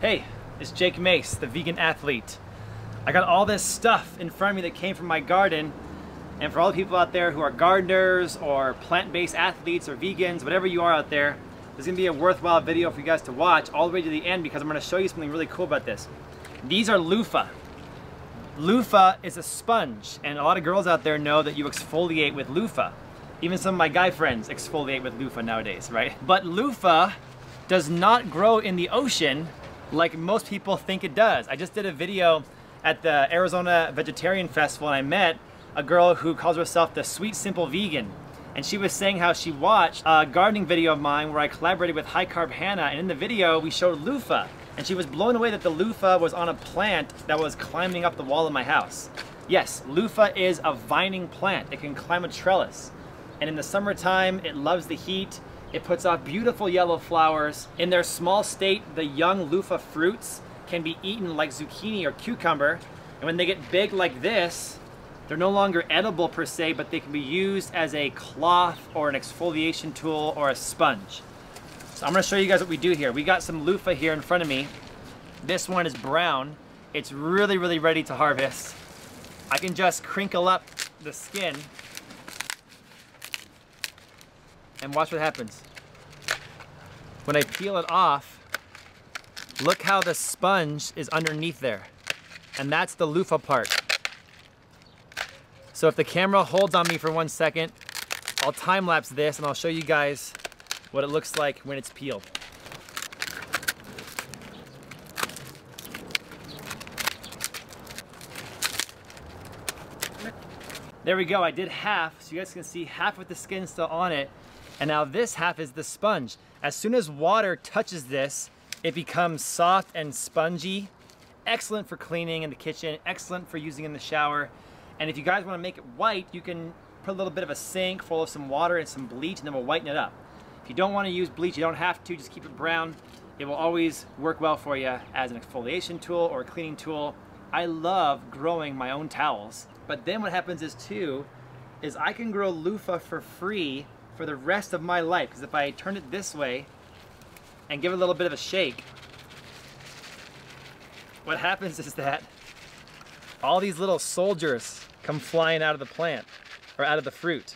Hey, it's Jake Mace, the vegan athlete. I got all this stuff in front of me that came from my garden, and for all the people out there who are gardeners or plant-based athletes or vegans, whatever you are out there, this is going to be a worthwhile video for you guys to watch all the way to the end because I'm going to show you something really cool about this. These are loofah. Loofah is a sponge, and a lot of girls out there know that you exfoliate with loofah. Even some of my guy friends exfoliate with loofah nowadays, right? But loofah does not grow in the ocean like most people think it does. I just did a video at the Arizona Vegetarian Festival and I met a girl who calls herself the Sweet Simple Vegan. And she was saying how she watched a gardening video of mine where I collaborated with High Carb Hannah, and in the video we showed loofah. And she was blown away that the loofah was on a plant that was climbing up the wall of my house. Yes, loofah is a vining plant. It can climb a trellis. And in the summertime, it loves the heat. It puts off beautiful yellow flowers. In their small state, the young loofah fruits can be eaten like zucchini or cucumber. And when they get big like this, they're no longer edible per se, but they can be used as a cloth or an exfoliation tool or a sponge. So I'm gonna show you guys what we do here. We got some loofah here in front of me. This one is brown. It's really, really ready to harvest. I can just crinkle up the skin and watch what happens. When I peel it off, look how the sponge is underneath there. And that's the loofah part. So if the camera holds on me for 1 second, I'll time lapse this and I'll show you guys what it looks like when it's peeled. There we go, I did half, so you guys can see half with the skin still on it. And now this half is the sponge. As soon as water touches this, it becomes soft and spongy. Excellent for cleaning in the kitchen, excellent for using in the shower. And if you guys wanna make it white, you can put a little bit of a sink full of some water and some bleach, and then we'll whiten it up. If you don't wanna use bleach, you don't have to, just keep it brown. It will always work well for you as an exfoliation tool or a cleaning tool. I love growing my own towels. But then what happens is too, I can grow loofah for free for the rest of my life. Because if I turn it this way and give it a little bit of a shake, what happens is that all these little soldiers come flying out of the plant or out of the fruit.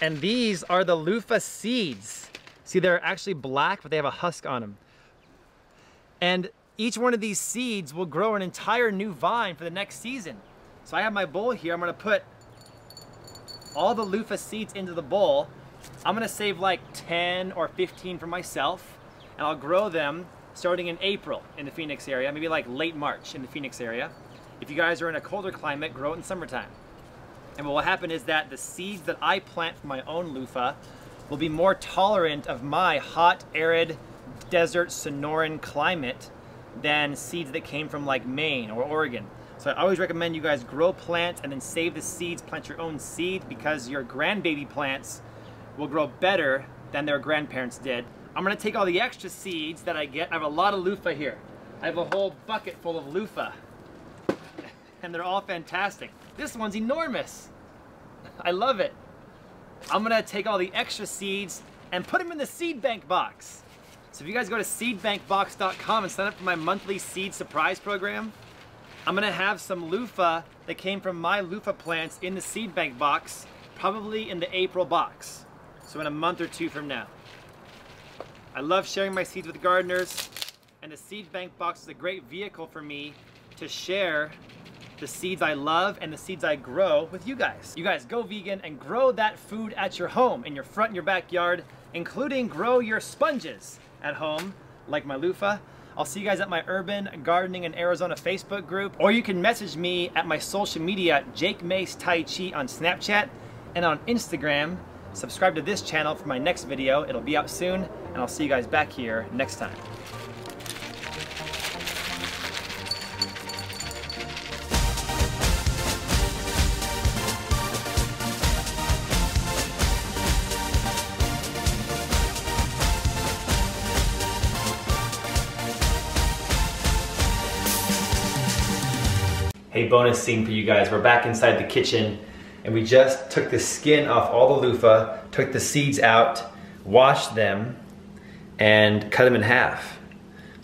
And these are the loofah seeds. See, they're actually black, but they have a husk on them. And each one of these seeds will grow an entire new vine for the next season. So I have my bowl here. I'm gonna put all the loofah seeds into the bowl. I'm gonna save like 10 or 15 for myself, and I'll grow them starting in April in the Phoenix area, maybe like late March in the Phoenix area. If you guys are in a colder climate, grow it in summertime. And what will happen is that the seeds that I plant for my own loofah will be more tolerant of my hot, arid, desert, Sonoran climate than seeds that came from like Maine or Oregon. So I always recommend you guys grow plants and then save the seeds, plant your own seed, because your grandbaby plants will grow better than their grandparents did. I'm gonna take all the extra seeds that I get. I have a lot of loofah here. I have a whole bucket full of loofah. And they're all fantastic. This one's enormous. I love it. I'm gonna take all the extra seeds and put them in the seed bank box. So if you guys go to seedbankbox.com and sign up for my monthly seed surprise program, I'm gonna have some loofah that came from my loofah plants in the seed bank box, probably in the April box. So in a month or two from now. I love sharing my seeds with gardeners, and the seed bank box is a great vehicle for me to share the seeds I love and the seeds I grow with you guys. You guys go vegan and grow that food at your home, in your front and your backyard, including grow your sponges at home, like my loofah. I'll see you guys at my Urban Gardening in Arizona Facebook group, or you can message me at my social media, Jake Mace Tai Chi on Snapchat and on Instagram. Subscribe to this channel for my next video. It'll be out soon, and I'll see you guys back here next time. Hey, bonus scene for you guys. We're back inside the kitchen, and we just took the skin off all the loofah, took the seeds out, washed them, and cut them in half.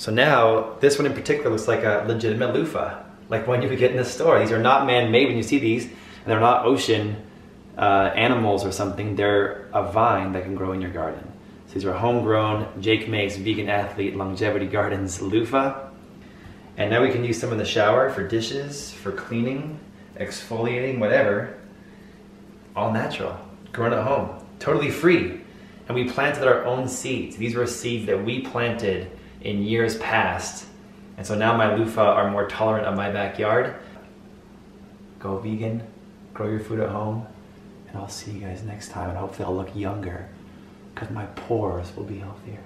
So now, this one in particular looks like a legitimate loofah, like one you would get in the store. These are not man-made when you see these, and they're not ocean animals or something. They're a vine that can grow in your garden. So these are homegrown Jake Mace Vegan Athlete Longevity Gardens loofah. And now we can use some in the shower for dishes, for cleaning, exfoliating, whatever. All natural, grown at home, totally free. And we planted our own seeds. These were seeds that we planted in years past. And so now my loofah are more tolerant of my backyard. Go vegan, grow your food at home, and I'll see you guys next time. And hopefully I'll look younger because my pores will be healthier.